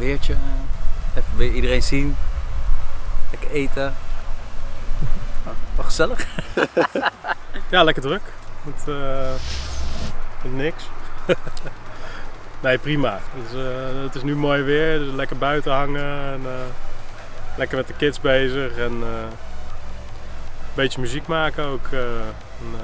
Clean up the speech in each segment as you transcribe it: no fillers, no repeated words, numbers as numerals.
geweertje. Even weer iedereen zien. Lekker eten. Wat gezellig. Ja, lekker druk. Met niks. Nee, prima. Dus, het is nu mooi weer, dus lekker buiten hangen. En, lekker met de kids bezig en een beetje muziek maken ook. In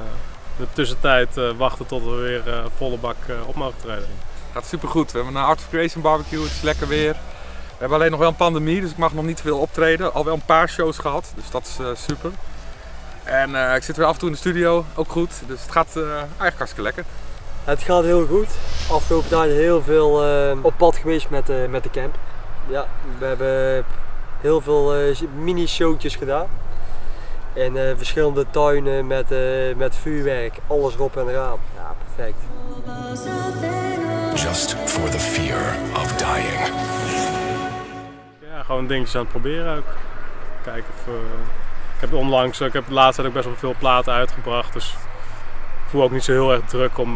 de tussentijd wachten tot we weer volle bak op mogen treden. Gaat supergoed. We hebben een Art of Creation barbecue, het is lekker weer. We hebben alleen nog wel een pandemie, dus ik mag nog niet veel optreden. Al wel een paar shows gehad, dus dat is super. En ik zit weer af en toe in de studio, ook goed. Dus het gaat eigenlijk hartstikke lekker. Het gaat heel goed. Afgelopen dagen heel veel op pad geweest met de camp. Ja, we hebben heel veel mini-showtjes gedaan. In verschillende tuinen met vuurwerk, alles erop en eraan. Ja, perfect. Just for the fear of dying. Ja, gewoon dingetjes aan het proberen ook. Kijken of... ik heb de laatste tijd ook best wel veel platen uitgebracht, dus ik voel ook niet zo heel erg druk om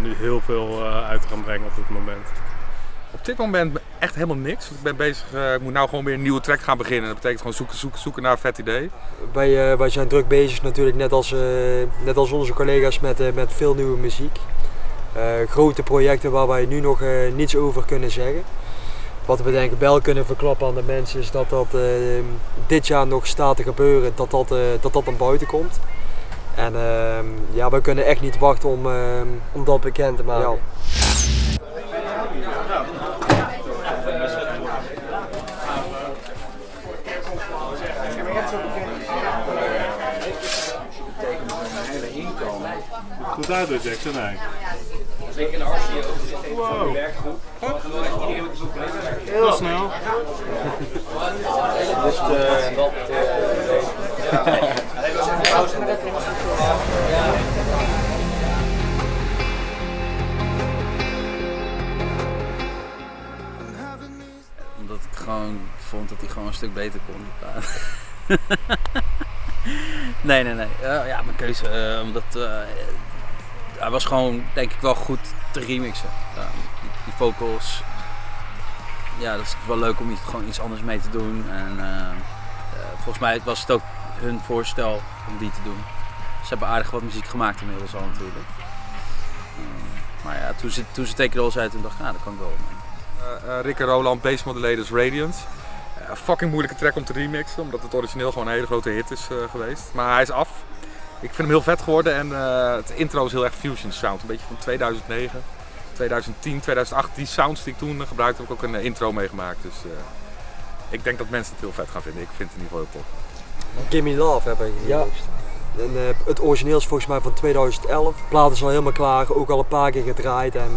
nu heel veel uit te gaan brengen op dit moment. Op dit moment echt helemaal niks. Ik ben bezig, ik moet nou gewoon weer een nieuwe track gaan beginnen. Dat betekent gewoon zoeken naar een vet idee. Wij zijn druk bezig natuurlijk, net als onze collega's met veel nieuwe muziek. Grote projecten waar wij nu nog niets over kunnen zeggen. Wat we denk ik wel kunnen verklappen aan de mensen is dat dat dit jaar nog staat te gebeuren, dat aan buiten komt. En ja, we kunnen echt niet wachten om dat bekend te maken. Ja. Tot daardoor, Jackson, nee. Zeker in de hartstikke over de werkgroep. Heel snel. Dus omdat ik gewoon vond dat hij gewoon een stuk beter kon. Nee. Ja, mijn keuze. Omdat hij was gewoon, denk ik, wel goed te remixen. Die vocals. Ja, dat is wel leuk om gewoon iets anders mee te doen. En volgens mij was het ook hun voorstel om die te doen. Ze hebben aardig wat muziek gemaakt inmiddels al natuurlijk. Maar ja, toen ze Take It All zei, toen dacht ik, nou, dat kan ik wel mee. Rick en Roland, Bass Modulators, Radiance. Fucking moeilijke track om te remixen, omdat het origineel gewoon een hele grote hit is geweest. Maar hij is af. Ik vind hem heel vet geworden en het intro is heel erg fusion sound. Een beetje van 2009, 2010, 2008. Die sounds die ik toen gebruikte, heb ik ook een intro meegemaakt. Dus ik denk dat mensen het heel vet gaan vinden. Ik vind het in ieder geval heel tof. Gimme Love heb ik geremixed. Ja. En, het origineel is volgens mij van 2011. De plaat is al helemaal klaar, ook al een paar keer gedraaid. En,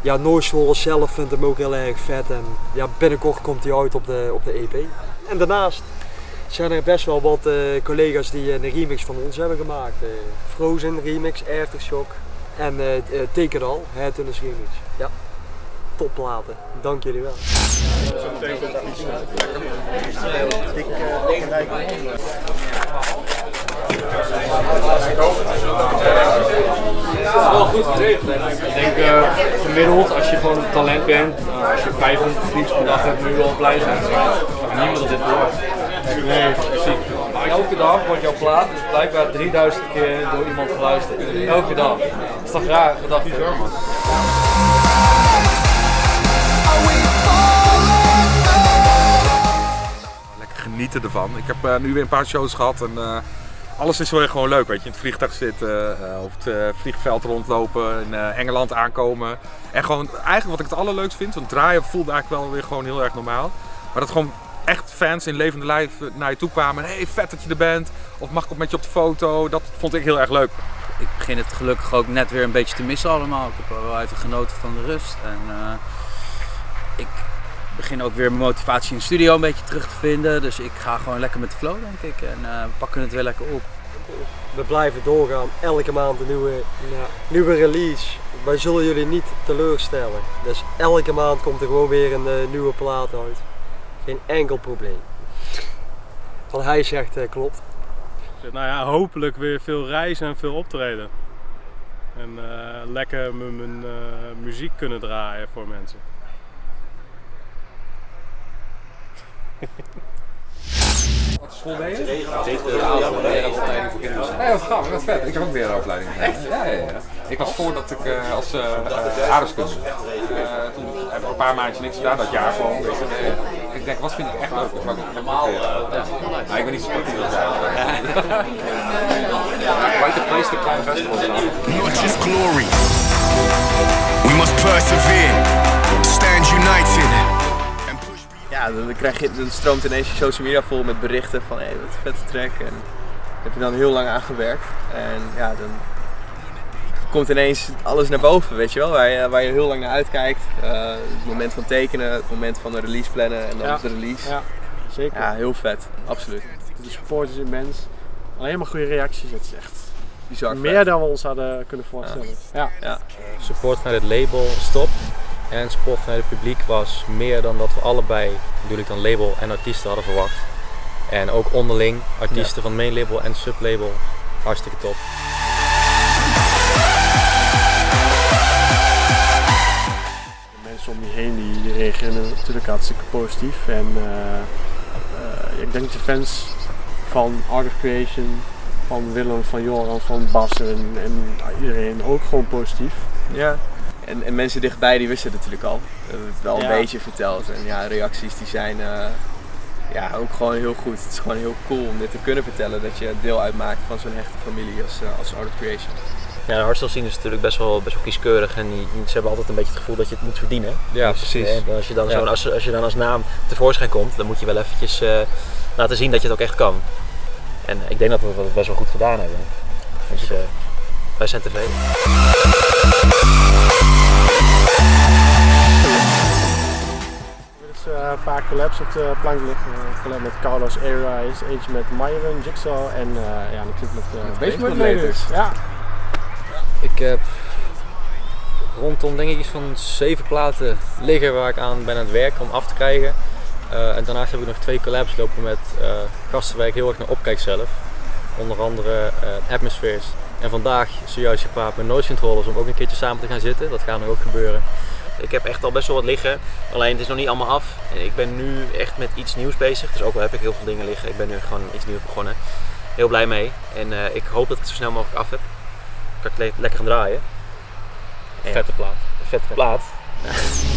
ja, Noisecontrollers zelf vindt hem ook heel erg vet en ja, binnenkort komt hij uit op de EP. En daarnaast zijn er best wel wat collega's die een remix van ons hebben gemaakt. Frozen remix, Aftershock en Take It All, Headhunters remix. Ja, topplaten. Dank jullie wel. Het is wel goed geregeld. Ik denk gemiddeld, als je gewoon een talent bent, als je 500 vliegs per dag hebt, moet je wel blij zijn. Niemand dat dit hoort. Nee, precies. Elke dag wordt jouw plaat dus blijkbaar 3000 keer door iemand geluisterd. Elke dag. Dat is toch raar gedachte? Lekker genieten ervan. Ik heb nu weer een paar shows gehad en alles is weer gewoon leuk, weet je. In het vliegtuig zitten, op het vliegveld rondlopen, in Engeland aankomen. En gewoon eigenlijk wat ik het allerleukst vind, want draaien voelde eigenlijk wel weer gewoon heel erg normaal. Maar dat gewoon echt fans in levende lijf naar je toe kwamen. Hé, hey, vet dat je er bent. Of mag ik ook met je op de foto? Dat vond ik heel erg leuk. Ik begin het gelukkig ook net weer een beetje te missen allemaal. Ik heb wel even genoten van de rust. En ik begin ook weer mijn motivatie in de studio een beetje terug te vinden. Dus ik ga gewoon lekker met de flow, denk ik. En we pakken het weer lekker op. We blijven doorgaan. Elke maand een nieuwe release. Wij zullen jullie niet teleurstellen. Dus elke maand komt er gewoon weer een nieuwe plaat uit. Geen enkel probleem. Wat hij zegt klopt. Nou ja, hopelijk weer veel reizen en veel optreden. En lekker mijn muziek kunnen draaien voor mensen. Wat school ben je? Regelaanopleiding voor kinderen. Nee, wat gaaf, wat vet. Ik heb ook weer een opleiding gedaan. Ja, ja, ja. Ik was voordat ik als aardrijkskunde, toen heb ik een paar maandjes niks gedaan, dat jaar gewoon. Ik denk, wat vind ik echt leuk? Maar ik ben niet zo sportief. Quite the place to climb festivals. Not just glory. We must persevere. Stand united. Ja, dan krijg je, dan stroomt ineens je social media vol met berichten van hé, wat een vette track. En daar heb je dan heel lang aan gewerkt. En ja, dan komt ineens alles naar boven, weet je wel, waar je heel lang naar uitkijkt. Het moment van tekenen, het moment van de release plannen en dan de release. Ja, zeker. Ja, heel vet, absoluut. De support is immens. Alleen maar goede reacties, het is echt bizar. Meer vet dan we ons hadden kunnen voorstellen. Ja. Ja. Ja. Support naar het label, stop. En support naar het publiek was meer dan dat we allebei, bedoel ik dan label en artiesten, hadden verwacht. En ook onderling, artiesten van het main label en sublabel, hartstikke top. De mensen om je heen die reageren natuurlijk hartstikke positief. En ik denk de fans van Art of Creation, van Willem, van Joran, van Bas en iedereen ook gewoon positief. Ja. En mensen dichtbij die wisten het natuurlijk al. We hebben het wel een beetje verteld. En ja, reacties die zijn ook gewoon heel goed. Het is gewoon heel cool om dit te kunnen vertellen. Dat je deel uitmaakt van zo'n hechte familie als Art of Creation. Ja, de hardstyle scene is natuurlijk best wel kieskeurig. En ze hebben altijd een beetje het gevoel dat je het moet verdienen. Ja, dus, precies. En als je dan als naam tevoorschijn komt, dan moet je wel eventjes laten zien dat je het ook echt kan. En ik denk dat we dat best wel goed gedaan hebben. Dus wij zijn tevreden. Vaak collabs op de plank liggen. Collab met Carlos A-Rise, eentje met Myron Jigsaw en natuurlijk met Bass Modulators. Ja. Ik heb rondom denk ik iets van 7 platen liggen waar ik aan ben aan het werken om af te krijgen. En daarnaast heb ik nog 2 collabs lopen met gasten waar ik heel erg naar opkijk zelf. Onder andere Atmospheres. En vandaag zojuist gepraat met Noisecontrollers om ook een keertje samen te gaan zitten. Dat gaat nog ook gebeuren. Ik heb echt al best wel wat liggen, alleen het is nog niet allemaal af. Ik ben nu echt met iets nieuws bezig, dus ook al heb ik heel veel dingen liggen, ik ben nu gewoon iets nieuws begonnen. Heel blij mee en ik hoop dat ik het zo snel mogelijk af heb. Dan kan ik lekker gaan draaien. Vette plaat. Vette plaat. Ja.